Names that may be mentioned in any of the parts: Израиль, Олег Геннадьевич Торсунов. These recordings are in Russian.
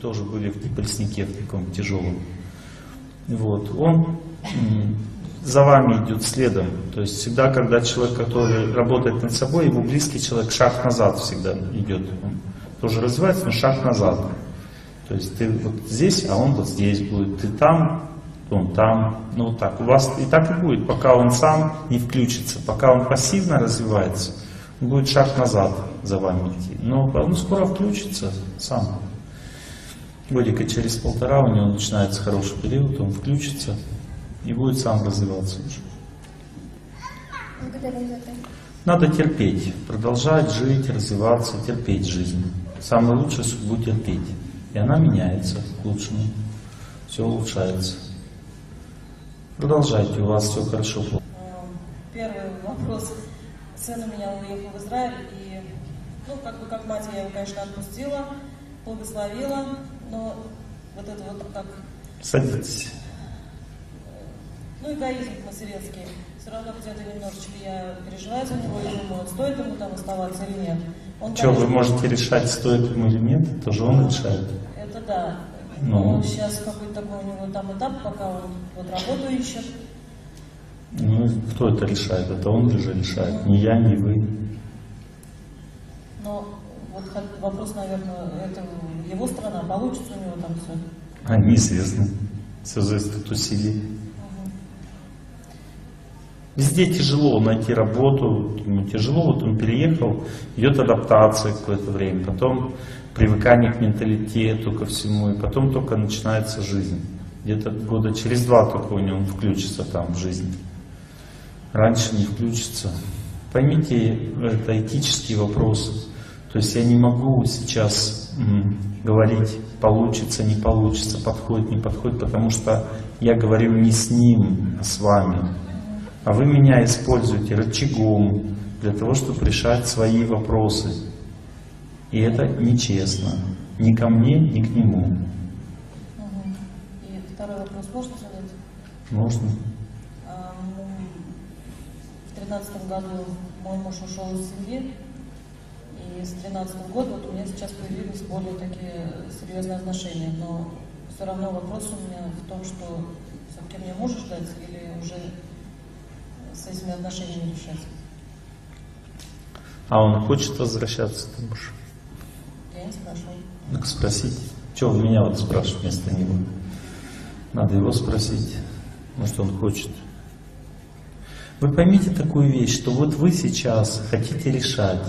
тоже были в тростнике в таком тяжелом. Вот. Он за вами идет следом. То есть всегда, когда человек, который работает над собой, его близкий человек шаг назад всегда идет. Он тоже развивается, но шаг назад. То есть ты вот здесь, а он вот здесь будет. Ты там, он там. Ну вот так. У вас и так и будет, пока он сам не включится. Пока он пассивно развивается, он будет шаг назад за вами идти. Но он скоро включится сам. Годика через полтора у него начинается хороший период, он включится и будет сам развиваться уже. Надо терпеть, продолжать жить, развиваться, терпеть жизнь. Самое лучшее — судьбу терпеть. И она меняется к лучшему, все улучшается. Продолжайте, у вас все хорошо. Первый вопрос. Сын у меня уехал в Израиль, и, ну, как мать я его, конечно, отпустила, благословила, но вот это вот так... Садитесь. Ну, эгоизм материнский. Все равно где-то немножечко я переживаю за него и думаю, стоит ему там оставаться или нет. Он, что, конечно, вы можете решать, стоит ему или нет? Тоже он решает. Это да. Ну, сейчас какой-то такой у него там этап, пока он вот работу ищет. Ну, кто это решает? Это он же решает. Не я, не вы. Но вот вопрос, наверное, это его страна, получится у него там все? А, неизвестно. Все зависит от усилий. Везде тяжело найти работу, ему тяжело, вот он переехал, идет адаптация какое-то время, потом привыкание к менталитету, ко всему, и потом только начинается жизнь. Где-то года через два только у него он включится там в жизнь. Раньше не включится. Поймите, это этический вопрос. То есть я не могу сейчас говорить, получится, не получится, подходит, не подходит, потому что я говорю не с ним, а с вами. А вы меня используете рычагом для того, чтобы решать свои вопросы. И это нечестно. Ни ко мне, ни к нему. И второй вопрос можно задать? Можно. В 2013 году мой муж ушел из семьи. И с 2013 года вот у меня сейчас появились более такие серьезные отношения. Но все равно вопрос у меня в том, что все-таки мне мужа ждать или уже... с этими отношениями решать. А он хочет возвращаться, ты муж? Я не спрашиваю. Так спросить. Чего вы меня вот спрашиваете вместо него? Надо его спросить. Может, он хочет. Вы поймите такую вещь, что вот вы сейчас хотите решать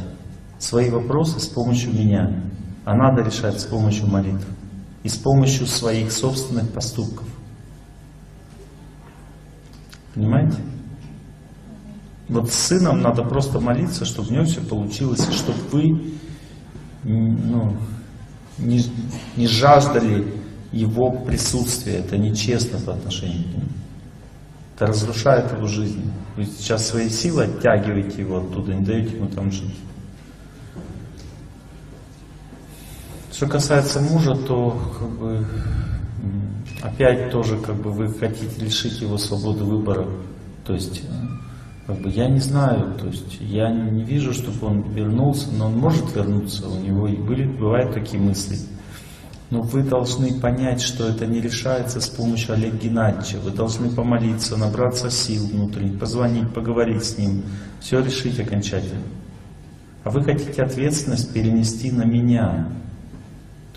свои вопросы с помощью меня, а надо решать с помощью молитв и с помощью своих собственных поступков. Понимаете? Вот с сыном надо просто молиться, чтобы у него все получилось, чтобы вы не жаждали его присутствия. Это нечестно по отношению к нему. Это разрушает его жизнь. Вы сейчас свои силы оттягиваете его оттуда, не даете ему там жить. Что касается мужа, то как бы опять тоже как бы вы хотите лишить его свободы выбора. То есть как бы я не знаю, то есть я не вижу, чтобы он вернулся, но он может вернуться, у него и бывают такие мысли. Но вы должны понять, что это не решается с помощью Олега Геннадьевича. Вы должны помолиться, набраться сил внутренних, позвонить, поговорить с ним, все решить окончательно. А вы хотите ответственность перенести на меня.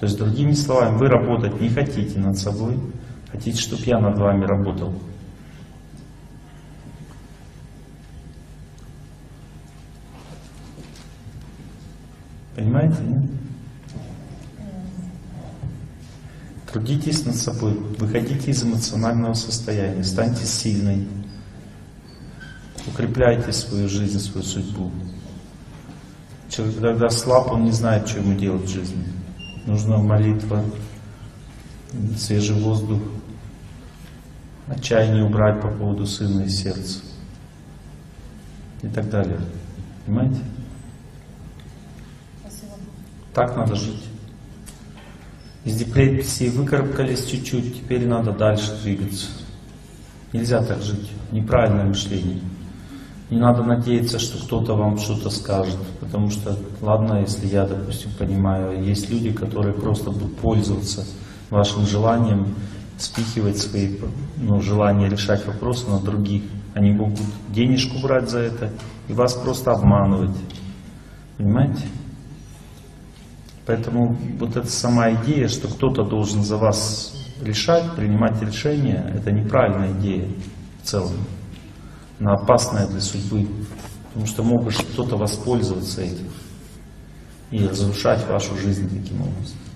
То есть, другими словами, вы работать не хотите над собой, хотите, чтобы я над вами работал. Понимаете, нет? Трудитесь над собой, выходите из эмоционального состояния, станьте сильной, укрепляйте свою жизнь, свою судьбу. Человек, когда слаб, он не знает, что ему делать в жизни. Нужна молитва, свежий воздух, отчаяние убрать по поводу сына и сердца и так далее. Понимаете? Так надо жить. Из депрессии выкарабкались чуть-чуть, теперь надо дальше двигаться. Нельзя так жить. Неправильное мышление. Не надо надеяться, что кто-то вам что-то скажет, потому что, ладно, если я, допустим, понимаю, есть люди, которые просто будут пользоваться вашим желанием, спихивать свои желания решать вопросы на других. Они могут денежку брать за это и вас просто обманывать. Понимаете? Поэтому вот эта сама идея, что кто-то должен за вас решать, принимать решения, это неправильная идея в целом. Она опасная для судьбы, потому что может кто-то воспользоваться этим и разрушать вашу жизнь таким образом.